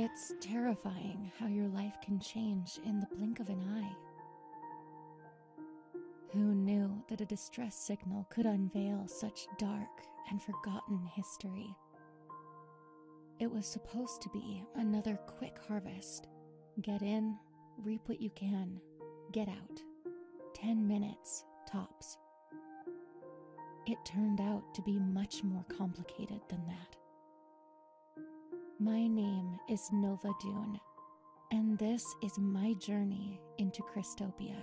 It's terrifying how your life can change in the blink of an eye. Who knew that a distress signal could unveil such dark and forgotten history? It was supposed to be another quick harvest. Get in, reap what you can, get out. 10 minutes, tops. It turned out to be much more complicated than that. My name is Nova Dune, and this is my journey into Krystopia.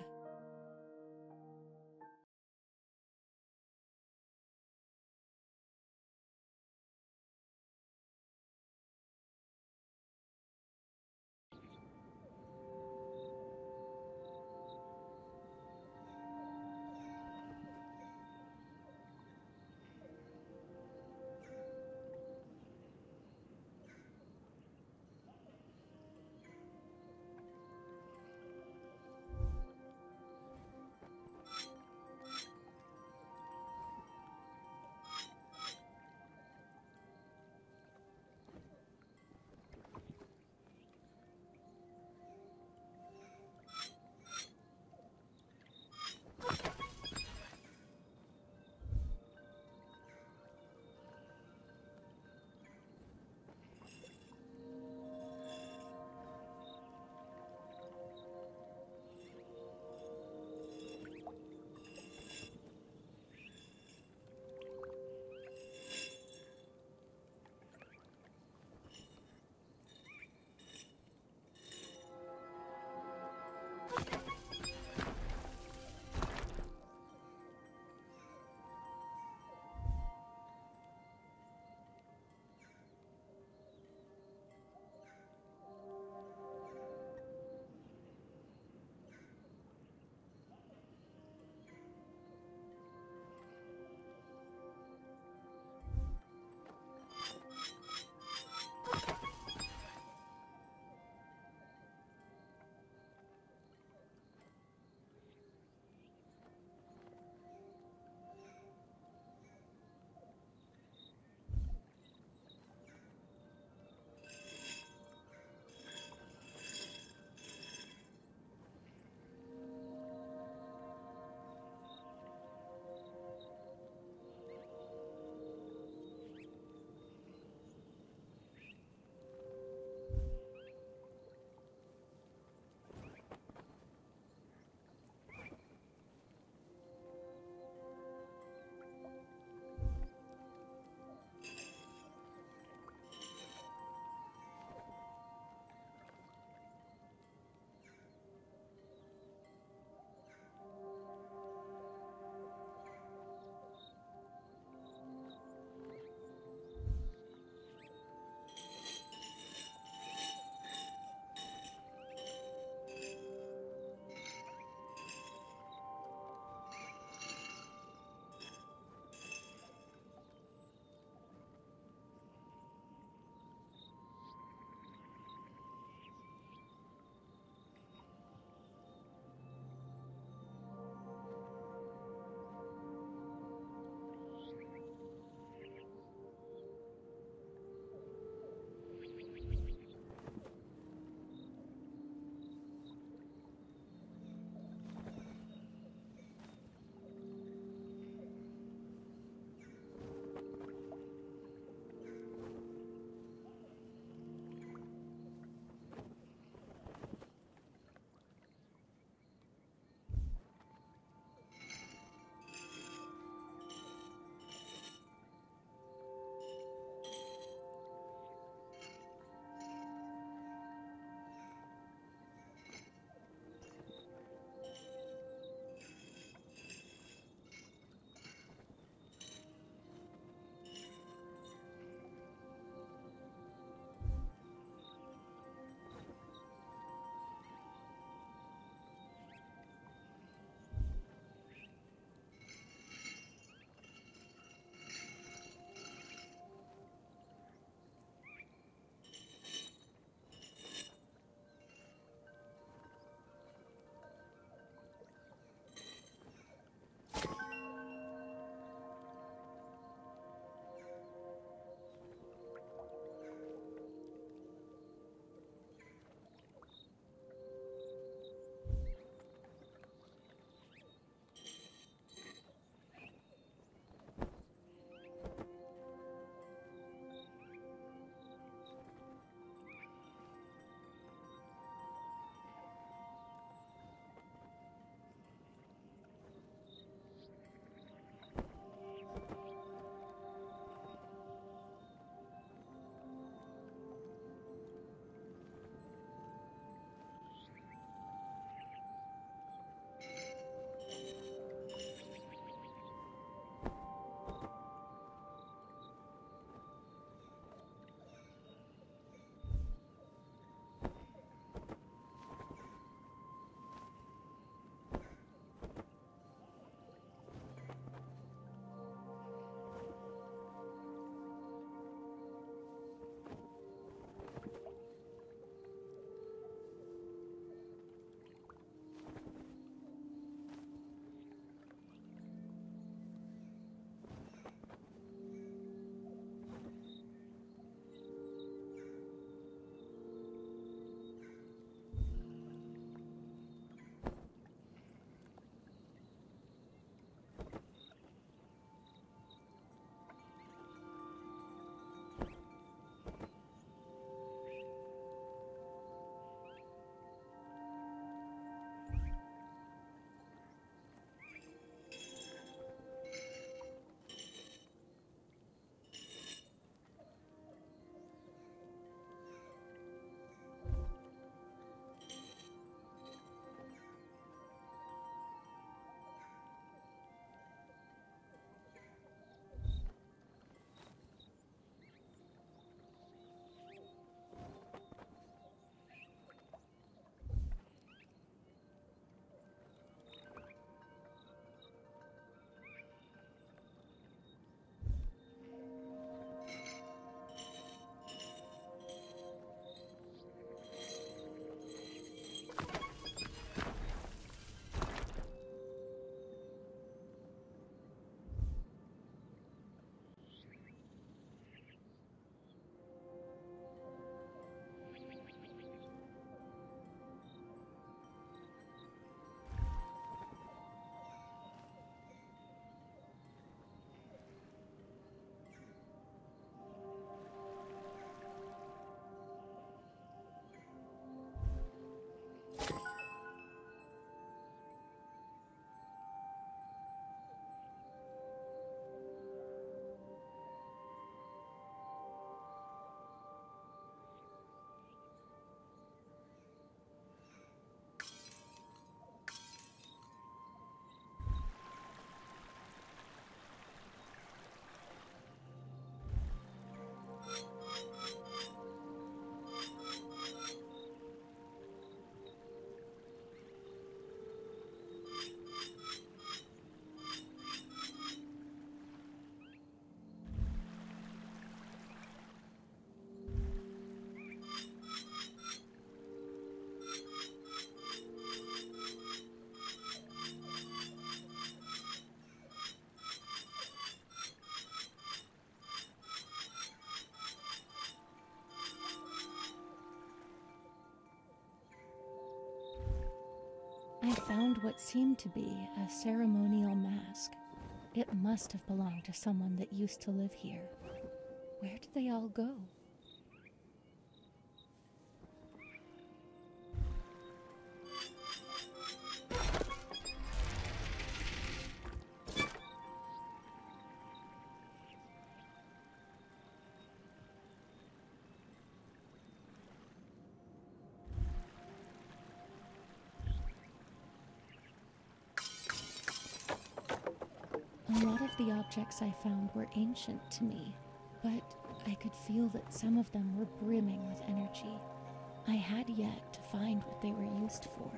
I found what seemed to be a ceremonial mask. It must have belonged to someone that used to live here. Where did they all go? A lot of the objects I found were ancient to me, but I could feel that some of them were brimming with energy. I had yet to find what they were used for.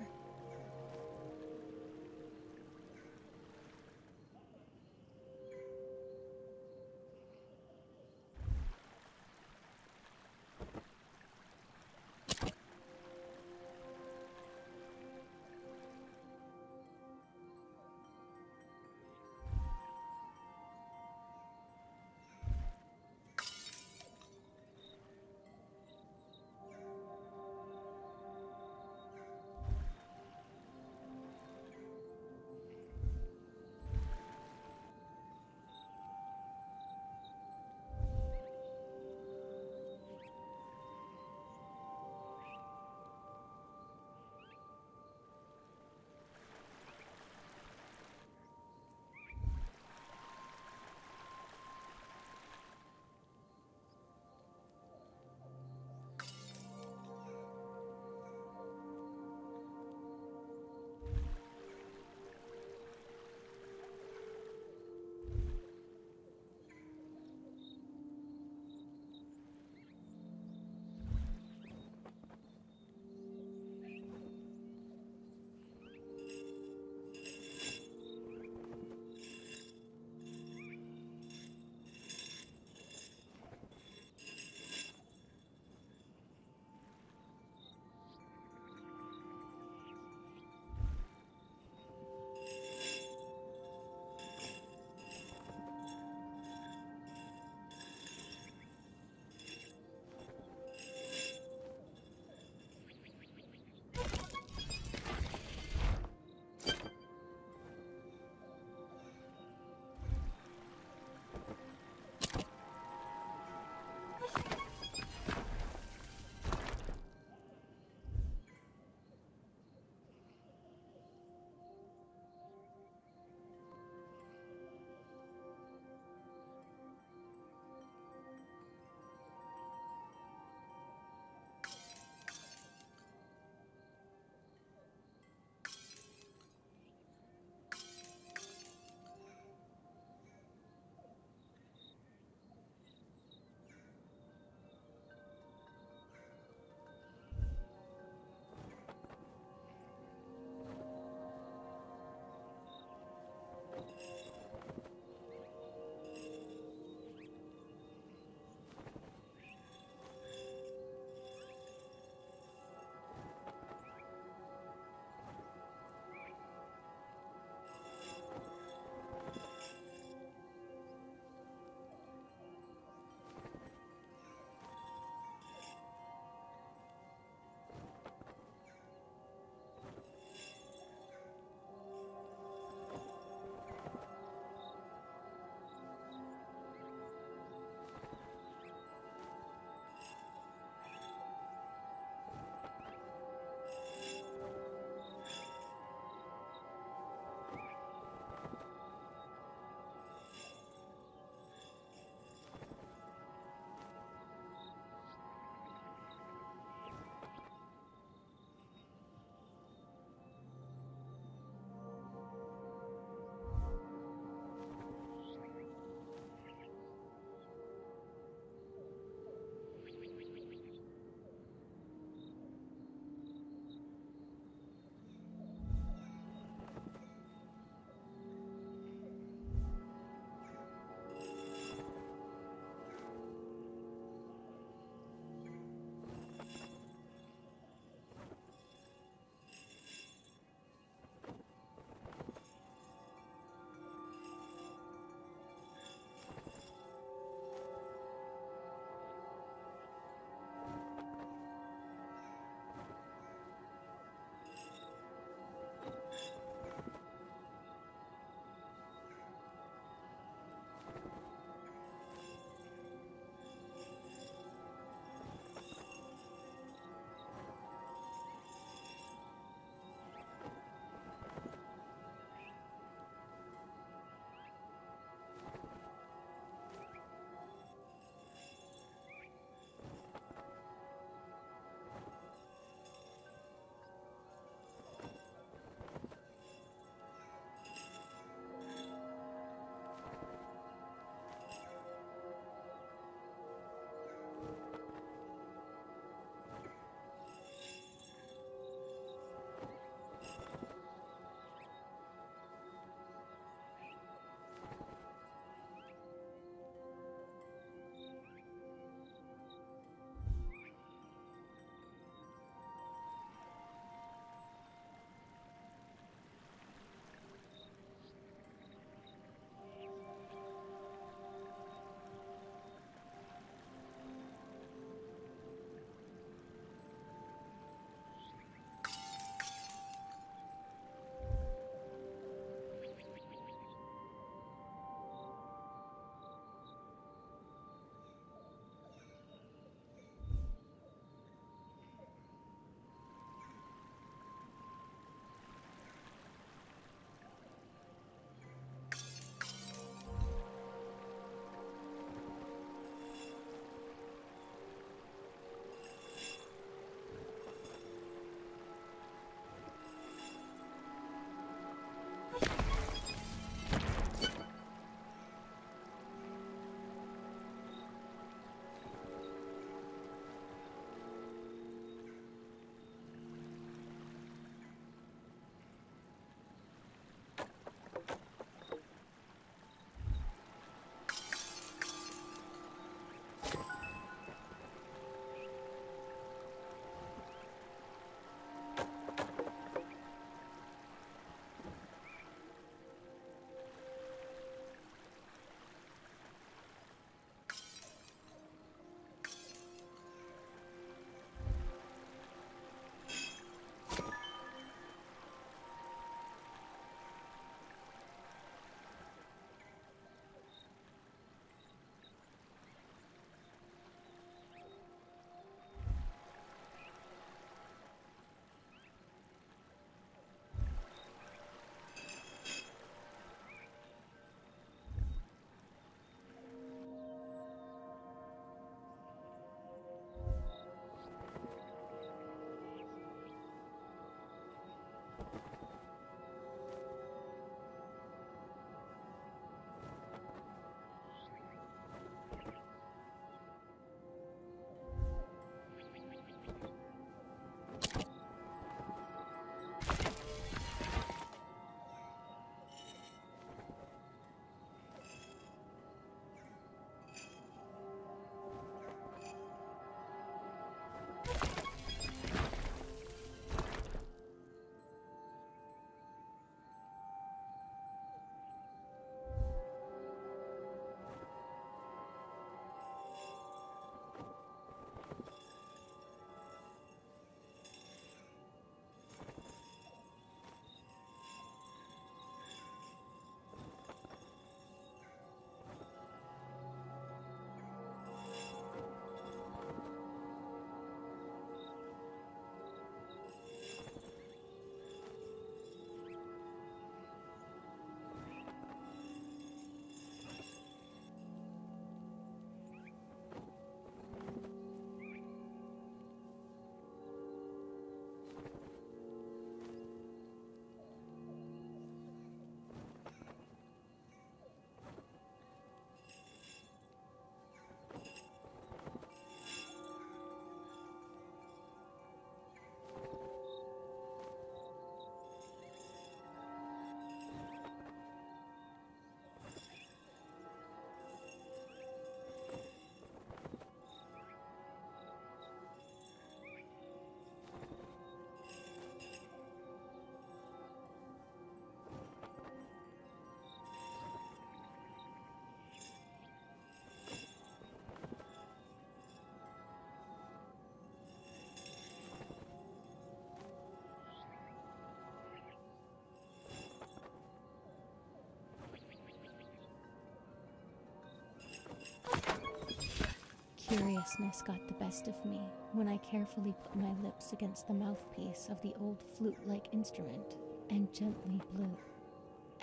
Curiousness got the best of me when I carefully put my lips against the mouthpiece of the old flute-like instrument and gently blew.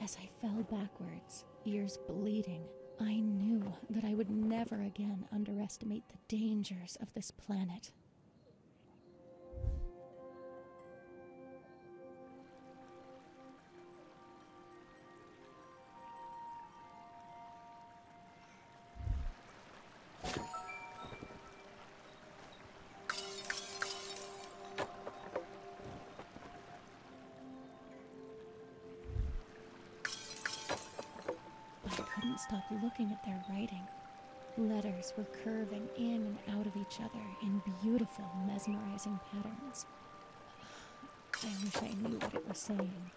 As I fell backwards, ears bleeding, I knew that I would never again underestimate the dangers of this planet. Stop looking at their writing. Letters were curving in and out of each other in beautiful, mesmerizing patterns. I wish I knew what it was saying.